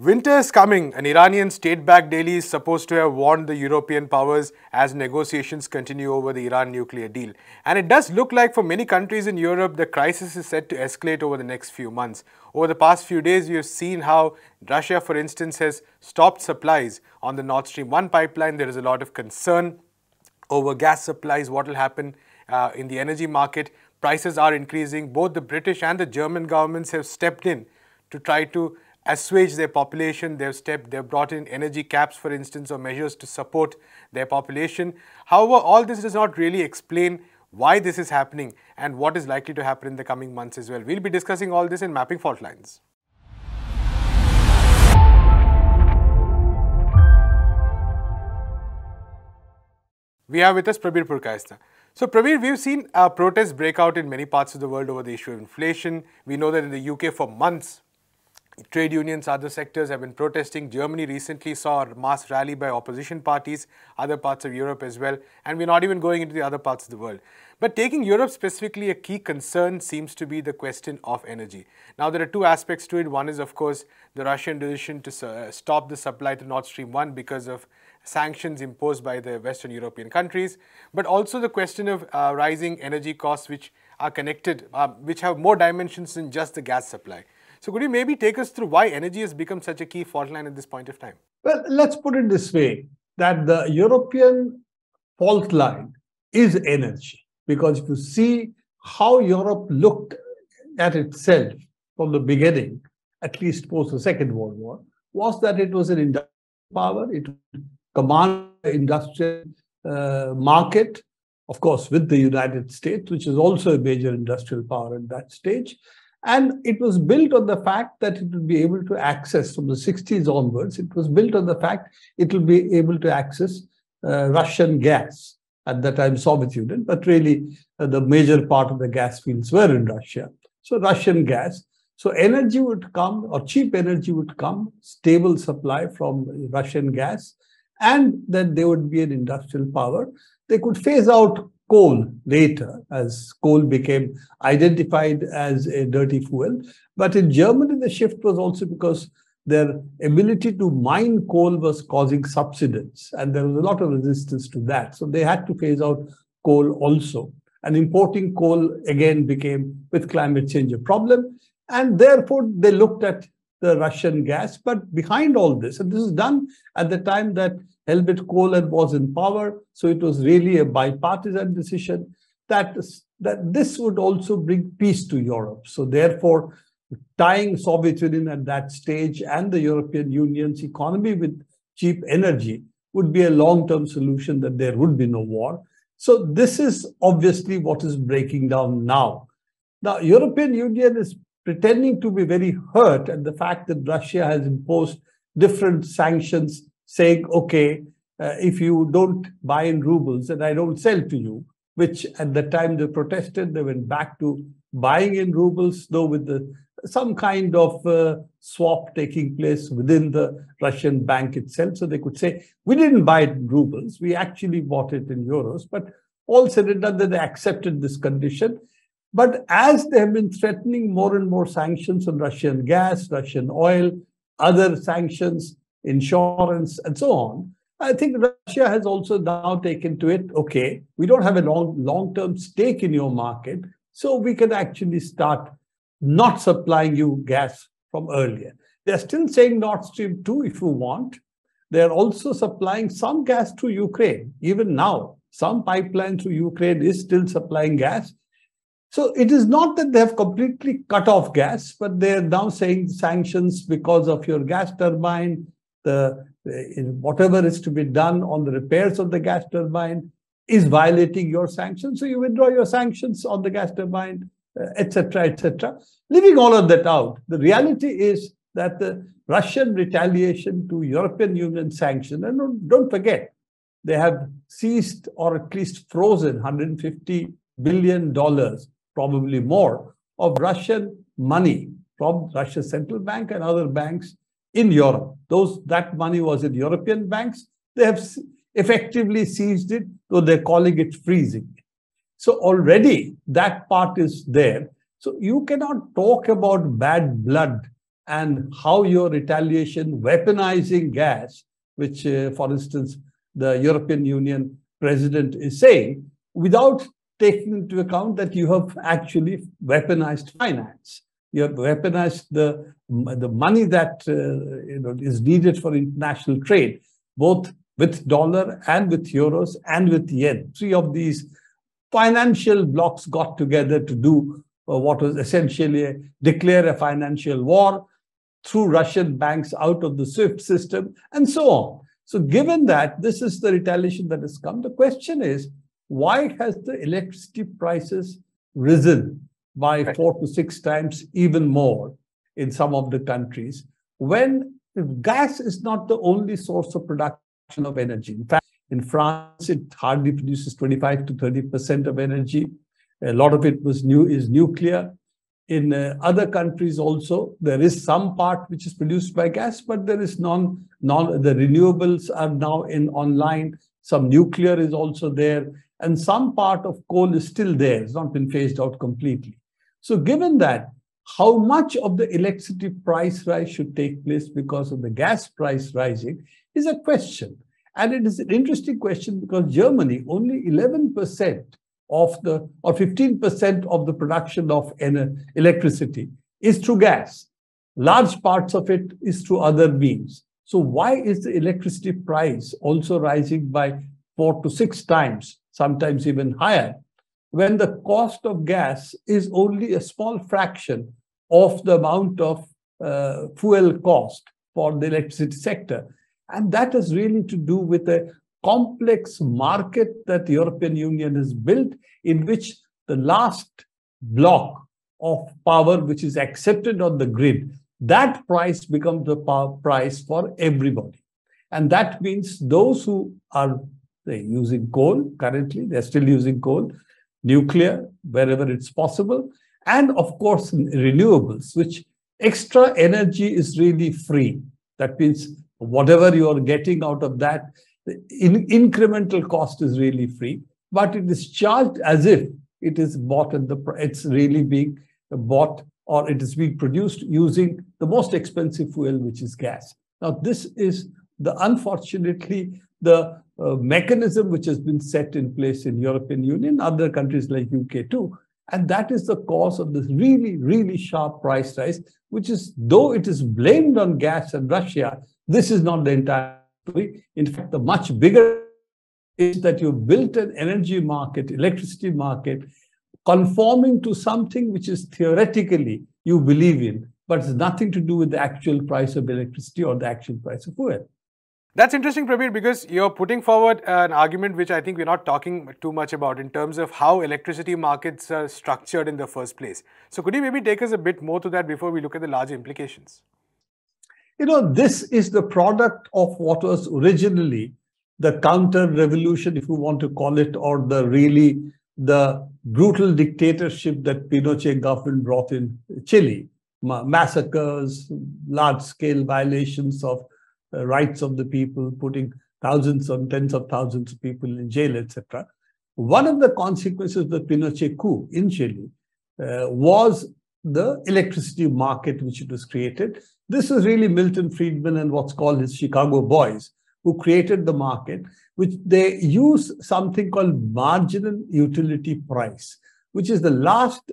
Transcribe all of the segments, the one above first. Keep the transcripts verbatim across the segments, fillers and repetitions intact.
Winter is coming, and Iranian state-backed daily is supposed to have warned the European powers as negotiations continue over the Iran nuclear deal. And it does look like for many countries in Europe, the crisis is set to escalate over the next few months. Over the past few days, we have seen how Russia, for instance, has stopped supplies on the Nord Stream one pipeline. There is a lot of concern over gas supplies, what will happen uh, in the energy market. Prices are increasing. Both the British and the German governments have stepped in to try to assuage their population. They've stepped, they've brought in energy caps, for instance, or measures to support their population. However, all this does not really explain why this is happening and what is likely to happen in the coming months as well. We'll be discussing all this in Mapping Fault Lines. We have with us Prabir Purkayastha. So, Prabir, we've seen uh, protests break out in many parts of the world over the issue of inflation. We know that in the U K for months, trade unions, other sectors have been protesting. Germany recently saw a mass rally by opposition parties, other parts of Europe as well. And we're not even going into the other parts of the world. But taking Europe specifically, a key concern seems to be the question of energy. Now, there are two aspects to it. One is, of course, the Russian decision to uh, stop the supply to Nord Stream one because of sanctions imposed by the Western European countries. But also the question of uh, rising energy costs, which are connected, uh, which have more dimensions than just the gas supply. So could you maybe take us through why energy has become such a key fault line at this point of time? Well, let's put it this way, that the European fault line is energy. Because if you see how Europe looked at itself from the beginning, at least post the Second World War, was that it was an industrial power. It commanded the industrial uh, market, of course, with the United States, which is also a major industrial power at that stage. And it was built on the fact that it would be able to access, from the sixties onwards, it was built on the fact it will be able to access uh, Russian gas. At that time, Soviet Union, but really uh, the major part of the gas fields were in Russia. So Russian gas. So energy would come, or cheap energy would come, stable supply from Russian gas. And then there would be an industrial power. They could phase out coal later, as coal became identified as a dirty fuel. But in Germany, the shift was also because their ability to mine coal was causing subsidence, and there was a lot of resistance to that. So they had to phase out coal also. And importing coal again became, with climate change, a problem. And therefore, they looked at the Russian gas. But behind all this, and this is done at the time that Helmut Kohl was in power, so it was really a bipartisan decision that, that this would also bring peace to Europe. So therefore, tying Soviet Union at that stage and the European Union's economy with cheap energy would be a long-term solution, that there would be no war. So this is obviously what is breaking down now. Now, European Union is pretending to be very hurt at the fact that Russia has imposed different sanctions, saying, okay, uh, if you don't buy in rubles, then I don't sell to you, which at the time they protested, they went back to buying in rubles, though with the some kind of uh, swap taking place within the Russian bank itself. So they could say, we didn't buy it in rubles, we actually bought it in euros. But all said and done, that they accepted this condition. But as they have been threatening more and more sanctions on Russian gas, Russian oil, other sanctions, insurance, and so on, I think Russia has also now taken to it, okay, we don't have a long, long-term stake in your market, so we can actually start not supplying you gas from earlier. They're still saying Nord Stream two if you want. They're also supplying some gas to Ukraine. Even now, some pipeline through Ukraine is still supplying gas. So it is not that they have completely cut off gas, but they're now saying sanctions because of your gas turbine, the, whatever is to be done on the repairs of the gas turbine is violating your sanctions. So you withdraw your sanctions on the gas turbine, et cetera, et cetera. Leaving all of that out, the reality is that the Russian retaliation to European Union sanction, and don't, don't forget, they have seized or at least frozen one hundred fifty billion dollars, probably more, of Russian money from Russia's central bank and other banks in Europe. Those that money was in European banks. They have effectively seized it, though they're calling it freezing. So already that part is there. So you cannot talk about bad blood and how your retaliation weaponizing gas, which, uh, for instance, the European Union president is saying, without taking into account that you have actually weaponized finance. You have weaponized the, the money that uh, you know, is needed for international trade, both with dollar and with euros and with yen. Three of these financial blocks got together to do uh, what was essentially a, declare a financial war, threw Russian banks out of the SWIFT system, and so on. So given that this is the retaliation that has come, the question is, why has the electricity prices risen by right. four to six times, even more in some of the countries, when gas is not the only source of production of energy? In fact, in France, it hardly produces twenty-five to thirty percent of energy. A lot of it was new is nuclear. In uh, other countries also, there is some part which is produced by gas, but there is non, non, the renewables are now in online. Some nuclear is also there, and some part of coal is still there. It's not been phased out completely. So given that, how much of the electricity price rise should take place because of the gas price rising is a question. And it is an interesting question because Germany, only eleven percent of the, or fifteen percent of the production of electricity is through gas. Large parts of it is through other means. So why is the electricity price also rising by four to six times, sometimes even higher, when the cost of gas is only a small fraction of the amount of uh, fuel cost for the electricity sector? And that has really to do with a complex market that the European Union has built, in which the last block of power which is accepted on the grid, that price becomes the power price for everybody. And that means those who are say, using coal currently, they're still using coal, nuclear, wherever it's possible, and of course, renewables, which extra energy is really free. That means whatever you are getting out of that, the in incremental cost is really free, but it is charged as if it is bought at the price. It's really being bought, or it is being produced using the most expensive fuel, which is gas. Now, this is the unfortunately the uh, mechanism which has been set in place in European Union, other countries like U K too. And that is the cause of this really, really sharp price rise, which is, though it is blamed on gas and Russia, this is not the entire story. In fact, the much bigger is that you built an energy market, electricity market, conforming to something which is theoretically you believe in, but it's nothing to do with the actual price of electricity or the actual price of fuel. That's interesting, Prabir, because you're putting forward an argument which I think we're not talking too much about in terms of how electricity markets are structured in the first place. So could you maybe take us a bit more to that before we look at the larger implications? You know, this is the product of what was originally the counter-revolution, if you want to call it, or the really the brutal dictatorship that Pinochet government brought in Chile. Massacres, large-scale violations of uh, rights of the people, putting thousands or tens of thousands of people in jail, et cetera. One of the consequences of the Pinochet coup in Chile uh, was the electricity market which it was created. This is really Milton Friedman and what's called his Chicago boys, who created the market, which they use something called marginal utility price, which is the last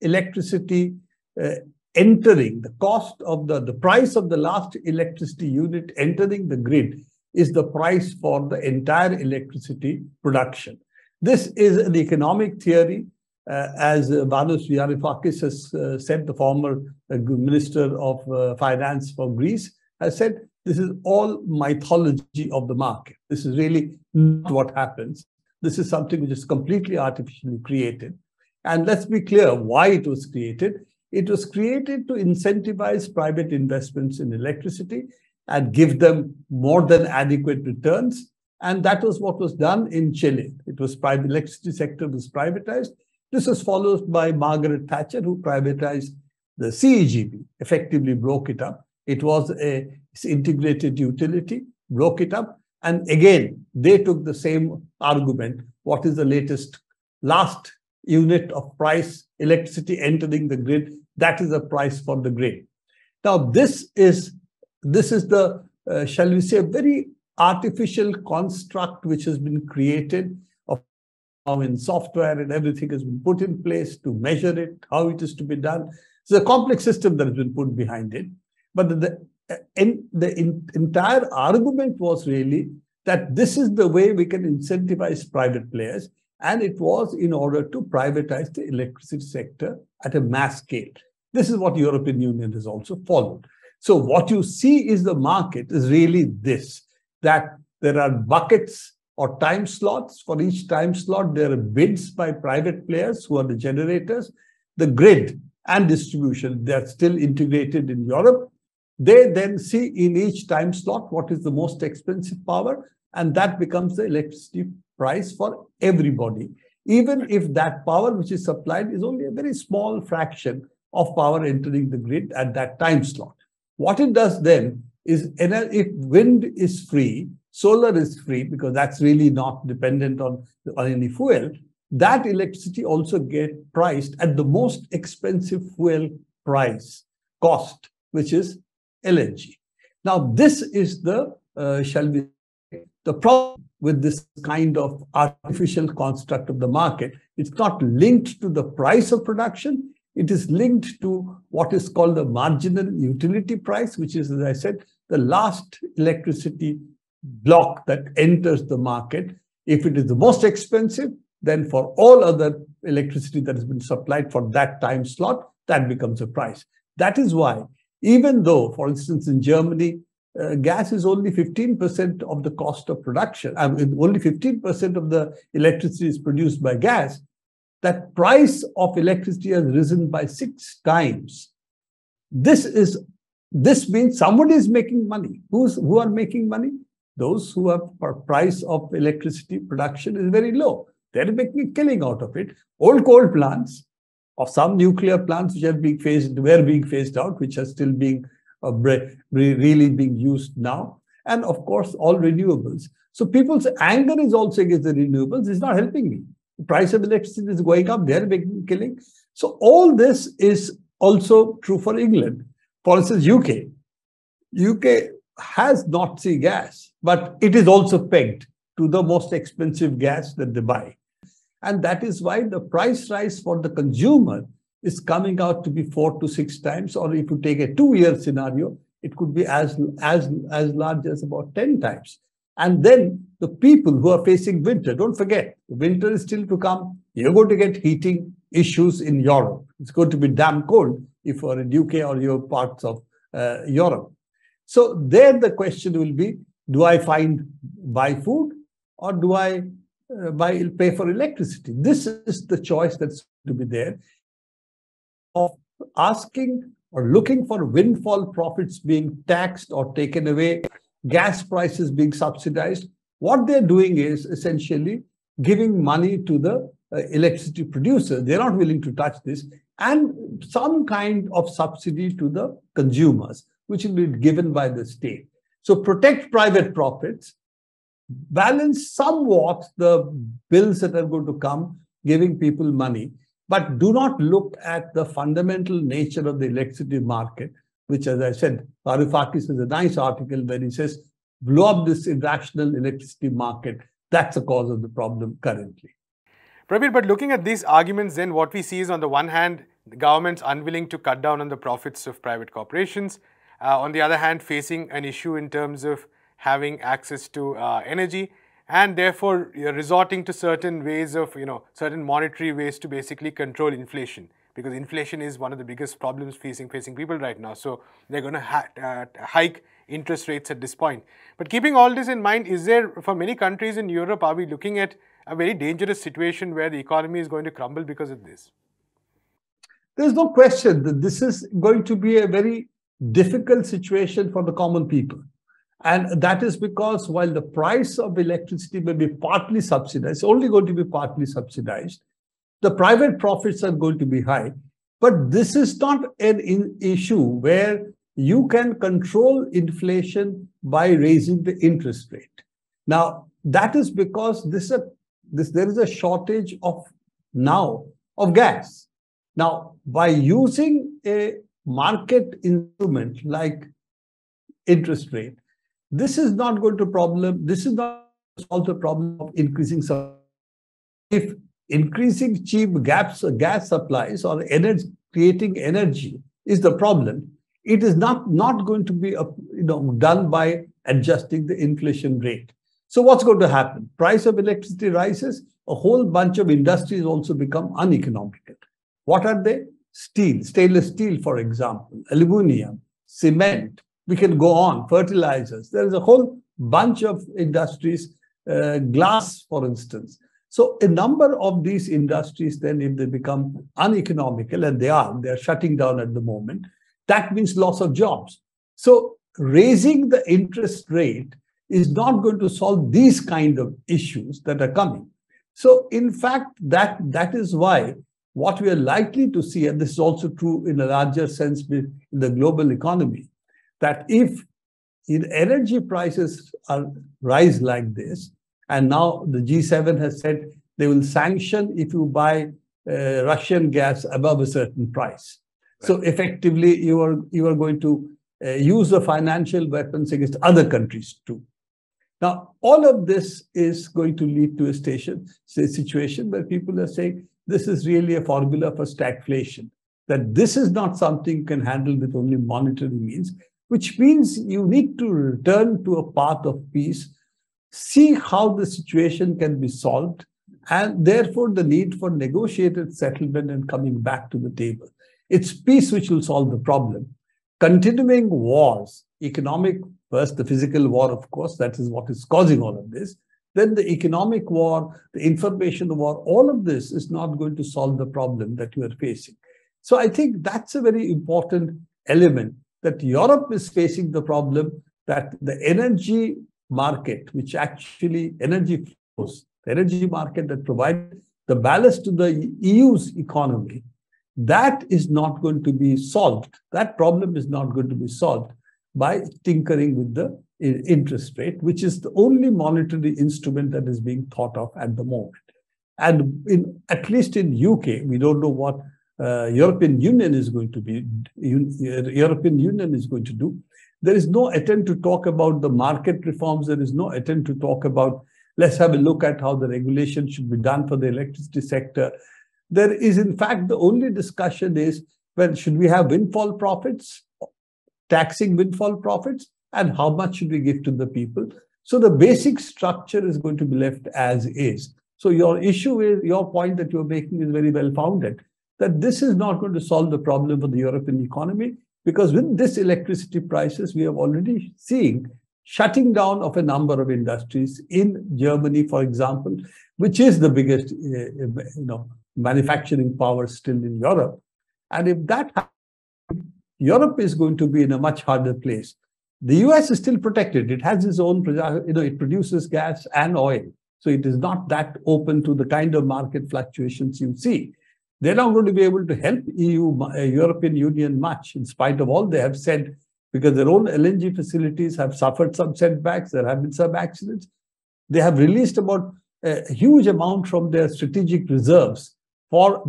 electricity uh, entering, the cost of the, the price of the last electricity unit entering the grid is the price for the entire electricity production. This is an economic theory, uh, as uh, Yanis Varoufakis has uh, said, the former uh, Minister of uh, Finance for Greece, has said, this is all mythology of the market. This is really not what happens. This is something which is completely artificially created. And let's be clear why it was created. It was created to incentivize private investments in electricity and give them more than adequate returns. And that was what was done in Chile. It was private, electricity sector was privatized. This was followed by Margaret Thatcher, who privatized the C E G B, effectively broke it up. It was a integrated utility, broke it up. And again, they took the same argument. What is the latest, last unit of price, electricity entering the grid? That is the price for the grid. Now, this is, this is the, uh, shall we say, very artificial construct which has been created. How in software and everything has been put in place to measure it, how it is to be done. It's a complex system that has been put behind it. But the, in, the in, entire argument was really that this is the way we can incentivize private players. And it was in order to privatize the electricity sector at a mass scale. This is what the European Union has also followed. So what you see is the market is really this, that there are buckets or time slots. For each time slot, there are bids by private players who are the generators. The grid and distribution, they're still integrated in Europe. They then see in each time slot what is the most expensive power, and that becomes the electricity price for everybody, even if that power which is supplied is only a very small fraction of power entering the grid at that time slot. What it does then is, if wind is free, solar is free, because that's really not dependent on, on any fuel, that electricity also gets priced at the most expensive fuel price, cost, which is L N G. Now, this is the, uh, shall we say, the problem with this kind of artificial construct of the market. It's not linked to the price of production. It is linked to what is called the marginal utility price, which is, as I said, the last electricity block that enters the market. If it is the most expensive, then for all other electricity that has been supplied for that time slot, that becomes a price. That is why, even though, for instance, in Germany, uh, gas is only fifteen percent of the cost of production, I mean, only fifteen percent of the electricity is produced by gas, that price of electricity has risen by six times. This is, this means somebody is making money. Who's, who are making money? Those who have price of electricity production is very low. They're making a killing out of it. Old coal plants or some nuclear plants which are being phased, were being phased out, which are still being uh, really being used now. And of course, all renewables. So people's anger is also against the renewables. It's not helping me. The price of electricity is going up. They're making killing. So all this is also true for England. For instance, U K. U K has North Sea gas, but it is also pegged to the most expensive gas that they buy. And that is why the price rise for the consumer is coming out to be four to six times, or if you take a two-year scenario, it could be as, as, as large as about ten times. And then the people who are facing winter, don't forget, winter is still to come. You're going to get heating issues in Europe. It's going to be damn cold if you're in U K or your parts of uh, Europe. So there the question will be, do I find buy food or do I uh, buy pay for electricity? This is the choice that's to be there of asking or looking for windfall profits being taxed or taken away, gas prices being subsidized. What they're doing is essentially giving money to the uh, electricity producers. They're not willing to touch this, and some kind of subsidy to the consumers, which will be given by the state. So protect private profits, balance somewhat the bills that are going to come, giving people money, but do not look at the fundamental nature of the electricity market, which, as I said, Varoufakis has a nice article where he says, blow up this irrational electricity market. That's the cause of the problem currently. Prabir, but looking at these arguments, then what we see is, on the one hand, the government's unwilling to cut down on the profits of private corporations. Uh, on the other hand, facing an issue in terms of having access to uh, energy, and therefore you're resorting to certain ways of, you know, certain monetary ways to basically control inflation, because inflation is one of the biggest problems facing facing people right now. So they're going to ha uh, hike interest rates at this point. But keeping all this in mind, is there, for many countries in Europe, are we looking at a very dangerous situation where the economy is going to crumble because of this? There's no question that this is going to be a very difficult situation for the common people. And that is because while the price of electricity may be partly subsidized, only going to be partly subsidized, the private profits are going to be high. But this is not an in issue where you can control inflation by raising the interest rate. Now, that is because this, a, this there is a shortage of now of gas. Now, by using a market instrument like interest rate, this is not going to problem. This is not solve the problem of increasing supply. If increasing cheap gaps, gas supplies or energy, creating energy is the problem, it is not, not going to be you know, done by adjusting the inflation rate. So what's going to happen? Price of electricity rises. A whole bunch of industries also become uneconomical. What are they? Steel, stainless steel, for example, aluminium, cement. We can go on, fertilizers. There is a whole bunch of industries, uh, glass, for instance. So a number of these industries, then if they become uneconomical, and they are, they're shutting down at the moment, that means loss of jobs. So raising the interest rate is not going to solve these kind of issues that are coming. So in fact, that, that is why what we are likely to see, and this is also true in a larger sense in the global economy, that if energy prices are, rise like this, and now the G seven has said they will sanction if you buy uh, Russian gas above a certain price. Right. So effectively, you are, you are going to uh, use the financial weapons against other countries too. Now, all of this is going to lead to a, station, a situation where people are saying this is really a formula for stagflation, that this is not something you can handle with only monetary means, which means you need to return to a path of peace, see how the situation can be solved, and therefore the need for negotiated settlement and coming back to the table. It's peace which will solve the problem. Continuing wars, economic first, the physical war, of course, that is what is causing all of this. Then the economic war, the information war, all of this is not going to solve the problem that you are facing. So I think that's a very important element, that Europe is facing the problem that the energy market, which actually energy flows, the energy market that provides the ballast to the E U's economy, that is not going to be solved. That problem is not going to be solved by tinkering with the interest rate, which is the only monetary instrument that is being thought of at the moment. And in, at least in U K, we don't know what uh, European Union is going to be. Un, European Union is going to do. There is no attempt to talk about the market reforms. There is no attempt to talk about, let's have a look at how the regulation should be done for the electricity sector. There is, in fact, the only discussion is, well, should we have windfall profits? Taxing windfall profits, and how much should we give to the people? So the basic structure is going to be left as is. So your issue is, your point that you're making is very well founded, that this is not going to solve the problem for the European economy, because with this electricity prices, we have already seen shutting down of a number of industries in Germany, for example, which is the biggest uh, you know, manufacturing power still in Europe. And if that happens, Europe is going to be in a much harder place. The U S is still protected. It has its own, you know, it produces gas and oil. So it is not that open to the kind of market fluctuations you see. They're not going to be able to help E U, uh, European Union much, in spite of all they have said, because their own L N G facilities have suffered some setbacks. There have been some accidents. They have released about a huge amount from their strategic reserves for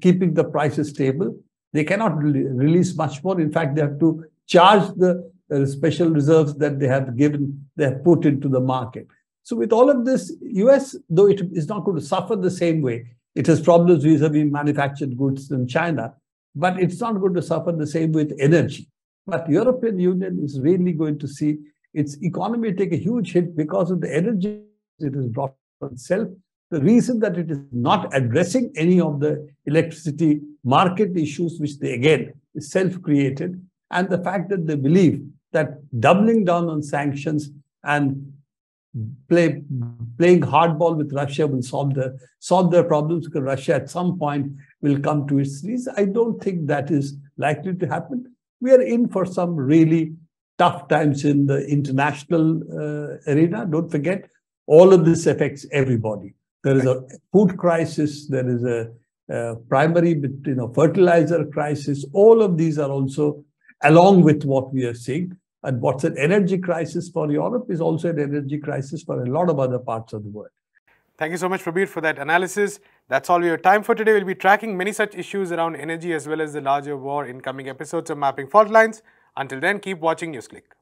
keeping the prices stable. They cannot release much more. In fact, they have to charge the uh, special reserves that they have given, they have put into the market. So with all of this, U S, though it is not going to suffer the same way, it has problems vis-a-vis manufactured goods in China, but it's not going to suffer the same with energy. But the European Union is really going to see its economy take a huge hit because of the energy it has brought on itself. The reason that it is not addressing any of the electricity market issues, which they again self-created, and the fact that they believe that doubling down on sanctions and play, playing hardball with Russia will solve their, solve their problems, because Russia at some point will come to its knees. I don't think that is likely to happen. We are in for some really tough times in the international uh, arena. Don't forget, all of this affects everybody. There is a food crisis, there is a uh, primary you know, fertilizer crisis. All of these are also, along with what we are seeing, and what's an energy crisis for Europe is also an energy crisis for a lot of other parts of the world. Thank you so much, Prabir, for that analysis. That's all we have time for today. We'll be tracking many such issues around energy as well as the larger war in coming episodes of Mapping Fault Lines. Until then, keep watching News Click.